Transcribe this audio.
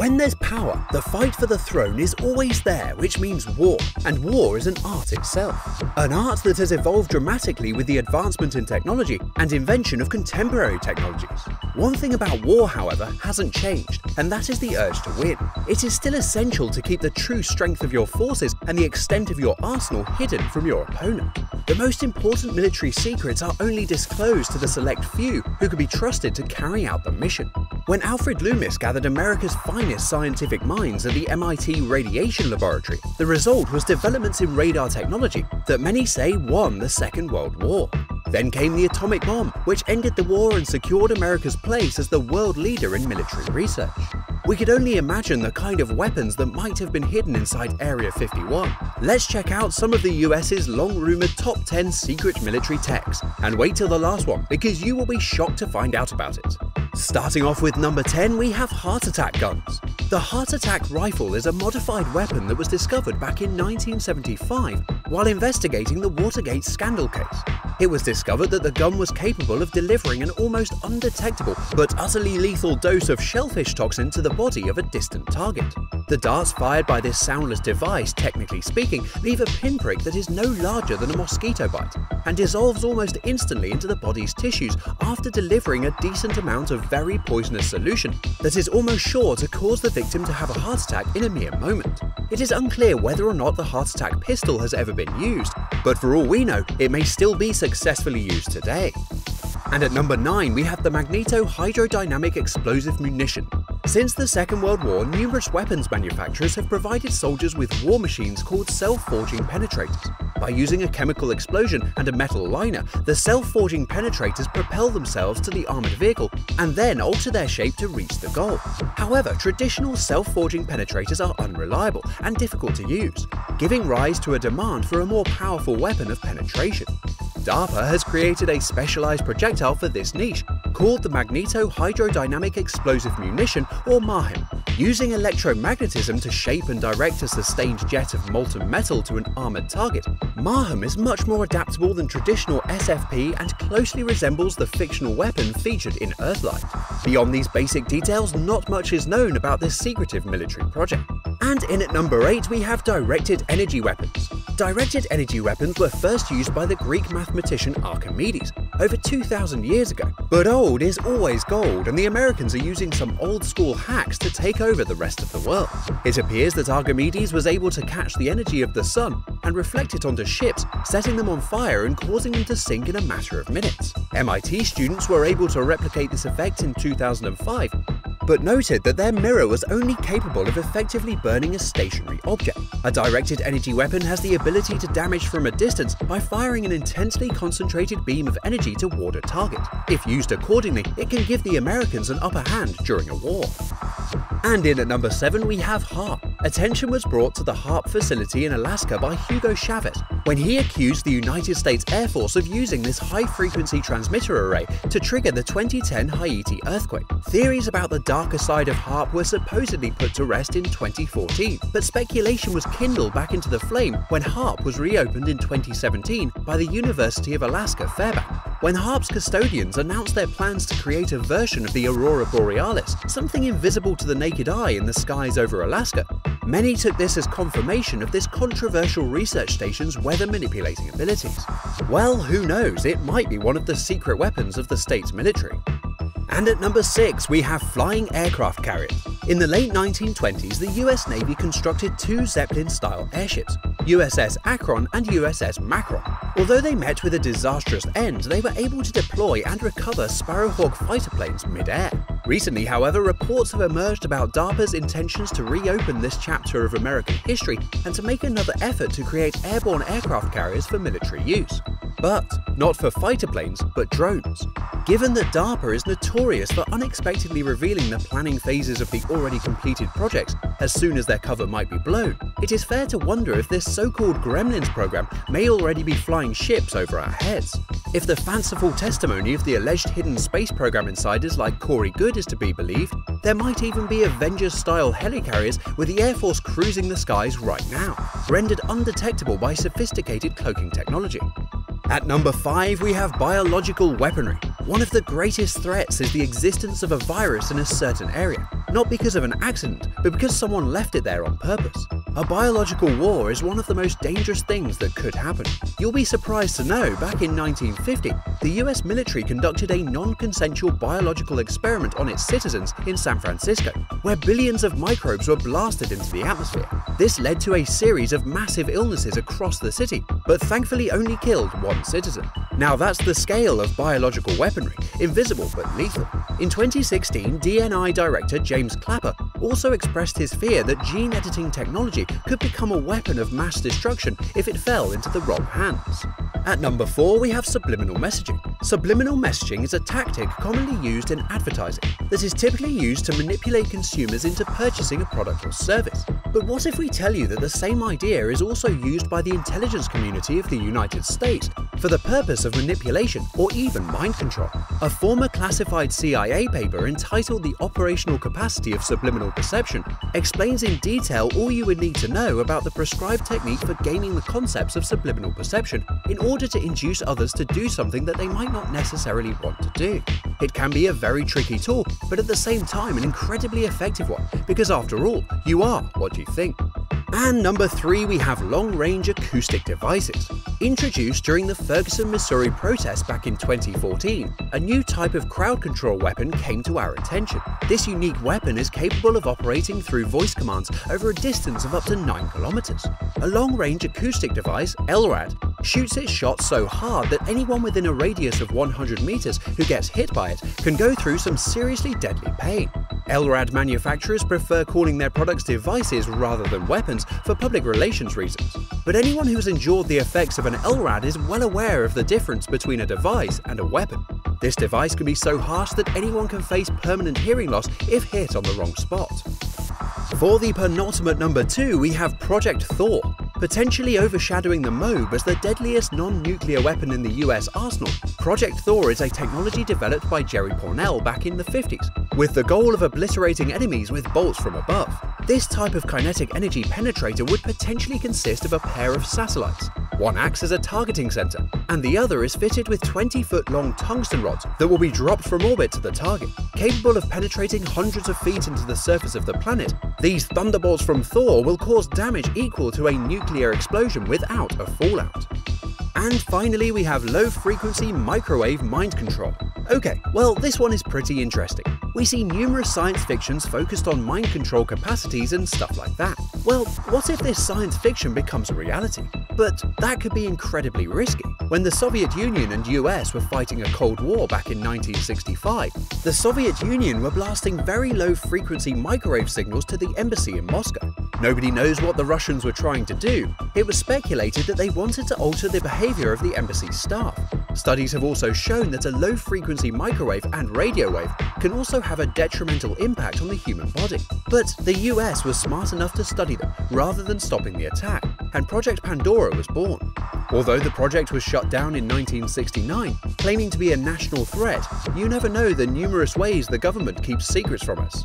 When there's power, the fight for the throne is always there, which means war, and war is an art itself. An art that has evolved dramatically with the advancement in technology and invention of contemporary technologies. One thing about war, however, hasn't changed, and that is the urge to win. It is still essential to keep the true strength of your forces and the extent of your arsenal hidden from your opponent. The most important military secrets are only disclosed to the select few who can be trusted to carry out the mission. When Alfred Loomis gathered America's finest scientific minds at the MIT Radiation Laboratory, the result was developments in radar technology that many say won the Second World War. Then came the atomic bomb, which ended the war and secured America's place as the world leader in military research. We could only imagine the kind of weapons that might have been hidden inside Area 51. Let's check out some of the US's long-rumored top 10 secret military techs, and wait till the last one because you will be shocked to find out about it. Starting off with number 10, we have heart attack guns. The Heart Attack Rifle is a modified weapon that was discovered back in 1975 while investigating the Watergate scandal case. It was discovered that the gun was capable of delivering an almost undetectable but utterly lethal dose of shellfish toxin to the body of a distant target. The darts fired by this soundless device, technically speaking, leave a pinprick that is no larger than a mosquito bite and dissolves almost instantly into the body's tissues after delivering a decent amount of very poisonous solution that is almost sure to cause the victim to have a heart attack in a mere moment. It is unclear whether or not the heart attack pistol has ever been used, but for all we know, it may still be successfully used today. And at number 9, we have the Magneto Hydrodynamic Explosive Munition. Since the Second World War, numerous weapons manufacturers have provided soldiers with war machines called self-forging penetrators. By using a chemical explosion and a metal liner, the self-forging penetrators propel themselves to the armored vehicle and then alter their shape to reach the goal. However, traditional self-forging penetrators are unreliable and difficult to use, giving rise to a demand for a more powerful weapon of penetration. DARPA has created a specialized projectile for this niche, called the Magneto Hydrodynamic Explosive Munition, or MAHEM. Using electromagnetism to shape and direct a sustained jet of molten metal to an armored target, MAHEM is much more adaptable than traditional SFP and closely resembles the fictional weapon featured in Earthlight. Beyond these basic details, not much is known about this secretive military project. And in at number 8, we have directed energy weapons. Directed energy weapons were first used by the Greek mathematician Archimedes over 2,000 years ago. But old is always gold, and the Americans are using some old-school hacks to take over the rest of the world. It appears that Archimedes was able to catch the energy of the sun and reflect it onto ships, setting them on fire and causing them to sink in a matter of minutes. MIT students were able to replicate this effect in 2005, but noted that their mirror was only capable of effectively burning a stationary object. A directed energy weapon has the ability to damage from a distance by firing an intensely concentrated beam of energy toward a target. If used accordingly, it can give the Americans an upper hand during a war. And in at number 7, we have HAARP. Attention was brought to the HAARP facility in Alaska by Hugo Chavez when he accused the United States Air Force of using this high-frequency transmitter array to trigger the 2010 Haiti earthquake. Theories about the darker side of HAARP were supposedly put to rest in 2014, but speculation was kindled back into the flame when HAARP was reopened in 2017 by the University of Alaska Fairbank. When HAARP's custodians announced their plans to create a version of the Aurora Borealis, something invisible to the naked eye in the skies over Alaska, many took this as confirmation of this controversial research station's weather-manipulating abilities. Well, who knows, it might be one of the secret weapons of the state's military. And at number 6, we have flying aircraft carriers. In the late 1920s, the US Navy constructed two Zeppelin-style airships, USS Akron and USS Macon. Although they met with a disastrous end, they were able to deploy and recover Sparrowhawk fighter planes mid-air. Recently, however, reports have emerged about DARPA's intentions to reopen this chapter of American history and to make another effort to create airborne aircraft carriers for military use. But not for fighter planes, but drones. Given that DARPA is notorious for unexpectedly revealing the planning phases of the already completed projects as soon as their cover might be blown, it is fair to wonder if this so-called Gremlins program may already be flying ships over our heads. If the fanciful testimony of the alleged hidden space program insiders like Corey Goode is to be believed, there might even be Avengers-style helicarriers with the Air Force cruising the skies right now, rendered undetectable by sophisticated cloaking technology. At number 5, we have biological weaponry. One of the greatest threats is the existence of a virus in a certain area. not because of an accident, but because someone left it there on purpose. A biological war is one of the most dangerous things that could happen. You'll be surprised to know, back in 1950, the US military conducted a non-consensual biological experiment on its citizens in San Francisco, where billions of microbes were blasted into the atmosphere. This led to a series of massive illnesses across the city, but thankfully only killed one citizen. Now that's the scale of biological weaponry, invisible but lethal. In 2016, DNI Director James Clapper also expressed his fear that gene editing technology could become a weapon of mass destruction if it fell into the wrong hands. At number 4, we have subliminal messaging. Subliminal messaging is a tactic commonly used in advertising that is typically used to manipulate consumers into purchasing a product or service. But what if we tell you that the same idea is also used by the intelligence community of the United States for the purpose of manipulation or even mind control? A former classified CIA paper entitled The Operational Capacity of Subliminal Perception explains in detail all you would need to know about the prescribed technique for gaining the concepts of subliminal perception in order to induce others to do something that they might not necessarily want to do. It can be a very tricky tool, but at the same time an incredibly effective one, because after all, you are what you think. And number 3, we have long-range acoustic devices. Introduced during the Ferguson, Missouri protests back in 2014, a new type of crowd control weapon came to our attention. This unique weapon is capable of operating through voice commands over a distance of up to 9 kilometers. A long-range acoustic device, LRAD, shoots its shot so hard that anyone within a radius of 100 meters who gets hit by it can go through some seriously deadly pain. LRAD manufacturers prefer calling their products devices rather than weapons for public relations reasons. But anyone who's endured the effects of an LRAD is well aware of the difference between a device and a weapon. This device can be so harsh that anyone can face permanent hearing loss if hit on the wrong spot. For the penultimate number 2, we have Project Thor. Potentially overshadowing the MOAB as the deadliest non-nuclear weapon in the US arsenal, Project Thor is a technology developed by Jerry Pournelle back in the 50s, with the goal of obliterating enemies with bolts from above. This type of kinetic energy penetrator would potentially consist of a pair of satellites. One acts as a targeting center, and the other is fitted with 20-foot-long tungsten rods that will be dropped from orbit to the target. Capable of penetrating hundreds of feet into the surface of the planet, these thunderbolts from Thor will cause damage equal to a nuclear explosion without a fallout. And finally, we have low-frequency microwave mind control. Okay, well, this one is pretty interesting. We see numerous science fictions focused on mind control capacities and stuff like that. Well, what if this science fiction becomes a reality? But that could be incredibly risky. When the Soviet Union and US were fighting a Cold War back in 1965, the Soviet Union were blasting very low-frequency microwave signals to the embassy in Moscow. Nobody knows what the Russians were trying to do. It was speculated that they wanted to alter the behavior of the embassy's staff. Studies have also shown that a low-frequency microwave and radio wave can also have a detrimental impact on the human body. But the US was smart enough to study them rather than stopping the attack, and Project Pandora was born. Although the project was shut down in 1969, claiming to be a national threat, you never know the numerous ways the government keeps secrets from us.